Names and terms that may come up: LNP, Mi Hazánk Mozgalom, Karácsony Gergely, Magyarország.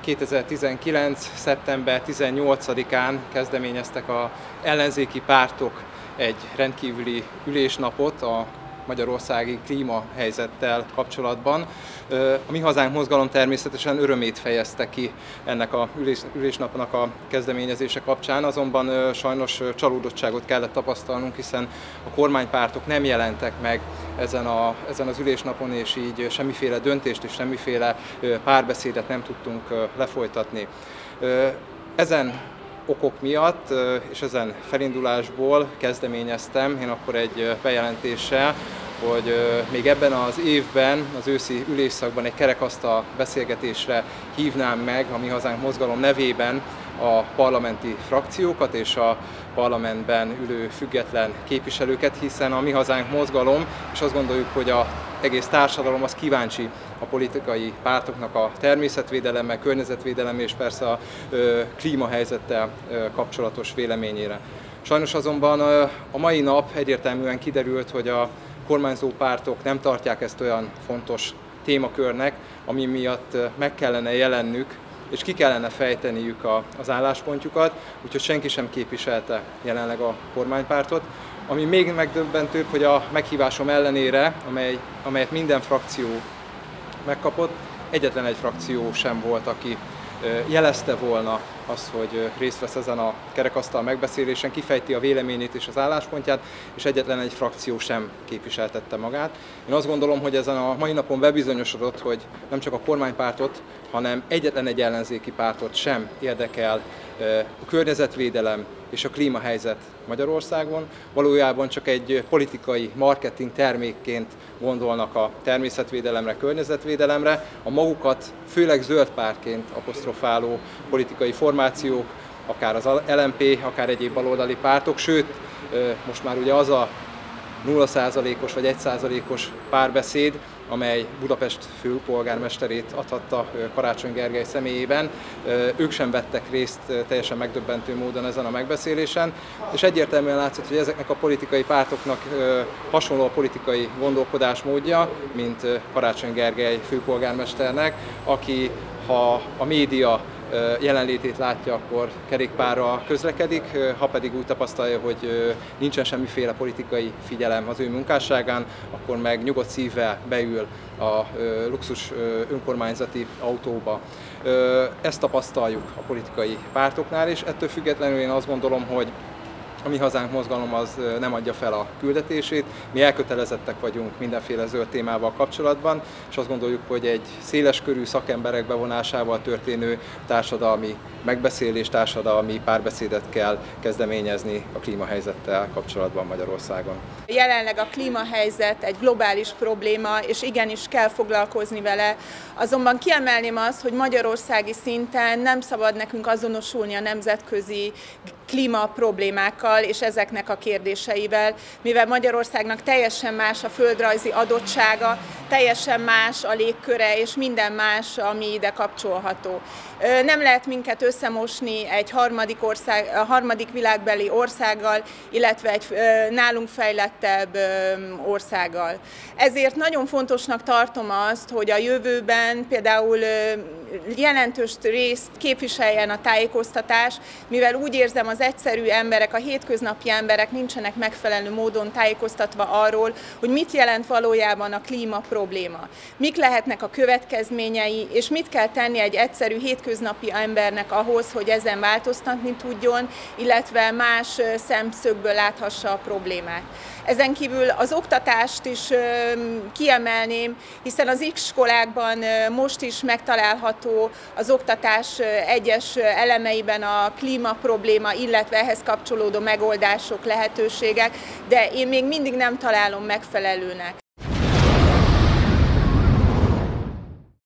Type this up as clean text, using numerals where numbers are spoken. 2019. szeptember 18-án kezdeményeztek az ellenzéki pártok egy rendkívüli ülésnapot a magyarországi klímahelyzettel kapcsolatban. A Mi Hazánk Mozgalom természetesen örömét fejezte ki ennek a ülésnapnak a kezdeményezése kapcsán, azonban sajnos csalódottságot kellett tapasztalnunk, hiszen a kormánypártok nem jelentek meg ezen az ülésnapon, és így semmiféle döntést és semmiféle párbeszédet nem tudtunk lefolytatni. Ezen okok miatt és ezen felindulásból kezdeményeztem én akkor egy bejelentéssel, hogy még ebben az évben, az őszi ülésszakban egy kerekasztal beszélgetésre hívnám meg a Mi Hazánk Mozgalom nevében a parlamenti frakciókat és a parlamentben ülő független képviselőket, hiszen a Mi Hazánk Mozgalom, és azt gondoljuk, hogy az egész társadalom az kíváncsi a politikai pártoknak a természetvédelemmel, környezetvédelemmel és persze a klímahelyzettel kapcsolatos véleményére. Sajnos azonban a mai nap egyértelműen kiderült, hogy a kormányzó pártok nem tartják ezt olyan fontos témakörnek, ami miatt meg kellene jelennük, és ki kellene fejteniük az álláspontjukat, úgyhogy senki sem képviselte jelenleg a kormánypártot. Ami még megdöbbentőbb, hogy a meghívásom ellenére, amelyet minden frakció megkapott, egyetlen egy frakció sem volt, aki jelezte volna azt, hogy részt vesz ezen a kerekasztal megbeszélésen, kifejti a véleményét és az álláspontját, és egyetlen egy frakció sem képviseltette magát. Én azt gondolom, hogy ezen a mai napon bebizonyosodott, hogy nem csak a kormánypártot, hanem egyetlen egy ellenzéki pártot sem érdekel a környezetvédelem és a klímahelyzet Magyarországon. Valójában csak egy politikai marketing termékként gondolnak a természetvédelemre, környezetvédelemre. A magukat főleg zöld pártként aposztrofáló politikai formációk, akár az LNP, akár egyéb baloldali pártok, sőt, most már ugye az a 0%-os vagy 1%-os párbeszéd, amely Budapest főpolgármesterét adhatta Karácsony Gergely személyében. Ők sem vettek részt teljesen megdöbbentő módon ezen a megbeszélésen, és egyértelműen látszott, hogy ezeknek a politikai pártoknak hasonló a politikai gondolkodásmódja, mint Karácsony Gergely főpolgármesternek, aki, ha a média jelenlétét látja, akkor kerékpárral közlekedik, ha pedig úgy tapasztalja, hogy nincsen semmiféle politikai figyelem az ő munkásságán, akkor meg nyugodt szívvel beül a luxus önkormányzati autóba. Ezt tapasztaljuk a politikai pártoknál, és ettől függetlenül én azt gondolom, hogy a Mi Hazánk Mozgalom az nem adja fel a küldetését, mi elkötelezettek vagyunk mindenféle zöld témával kapcsolatban, és azt gondoljuk, hogy egy széleskörű szakemberek bevonásával történő társadalmi megbeszélés, társadalmi párbeszédet kell kezdeményezni a klímahelyzettel kapcsolatban Magyarországon. Jelenleg a klímahelyzet egy globális probléma, és igenis kell foglalkozni vele, azonban kiemelném azt, hogy magyarországi szinten nem szabad nekünk azonosulni a nemzetközi klímaproblémákkal, és ezeknek a kérdéseivel, mivel Magyarországnak teljesen más a földrajzi adottsága, teljesen más a légköre, és minden más, ami ide kapcsolható. Nem lehet minket összemosni egy harmadik világbeli országgal, illetve egy nálunk fejlettebb országgal. Ezért nagyon fontosnak tartom azt, hogy a jövőben például jelentős részt képviseljen a tájékoztatás, mivel úgy érzem, az egyszerű emberek, a hétköznapi emberek nincsenek megfelelő módon tájékoztatva arról, hogy mit jelent valójában a klíma probléma, mik lehetnek a következményei, és mit kell tenni egy egyszerű hétköznapi embernek ahhoz, hogy ezen változtatni tudjon, illetve más szemszögből láthassa a problémát. Ezen kívül az oktatást is kiemelném, hiszen az iskolákban most is megtalálható az oktatás egyes elemeiben a klímaprobléma, illetve ehhez kapcsolódó megoldások, lehetőségek, de én még mindig nem találom megfelelőnek.